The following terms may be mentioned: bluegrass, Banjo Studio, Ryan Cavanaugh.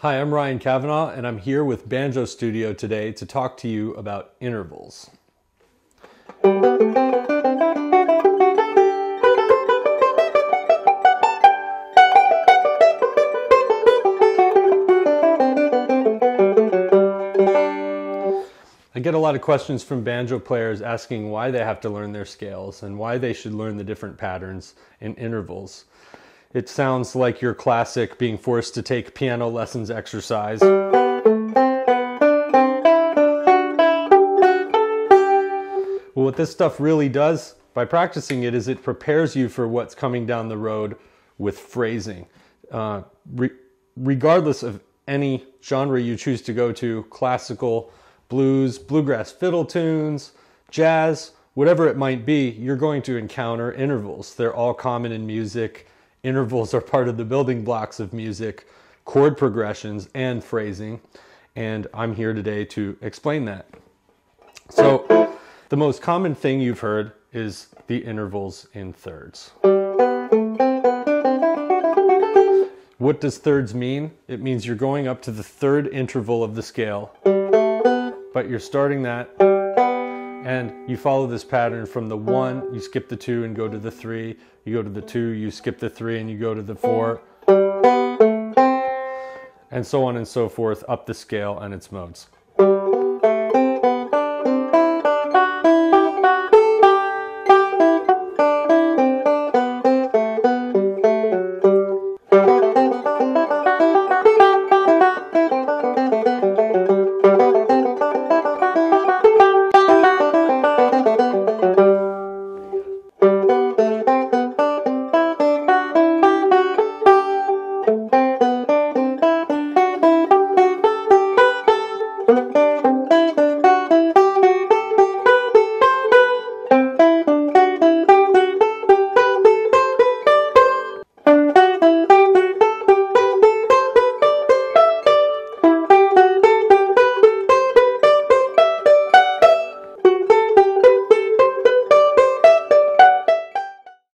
Hi, I'm Ryan Cavanaugh, and I'm here with Banjo Studio today to talk to you about intervals. I get a lot of questions from banjo players asking why they have to learn their scales and why they should learn the different patterns and intervals. It sounds like your classic being forced to take piano lessons exercise. Well, what this stuff really does by practicing it is it prepares you for what's coming down the road with phrasing. Regardless of any genre you choose to go to, classical, blues, bluegrass fiddle tunes, jazz, whatever it might be, you're going to encounter intervals. They're all common in music. Intervals are part of the building blocks of music, chord progressions, and phrasing, and I'm here today to explain that. So, the most common thing you've heard is the intervals in thirds. What does thirds mean? It means you're going up to the third interval of the scale, but you're starting that, and you follow this pattern from the 1, you skip the 2 and go to the 3, you go to the 2, you skip the 3 and you go to the 4, and so on and so forth up the scale and its modes.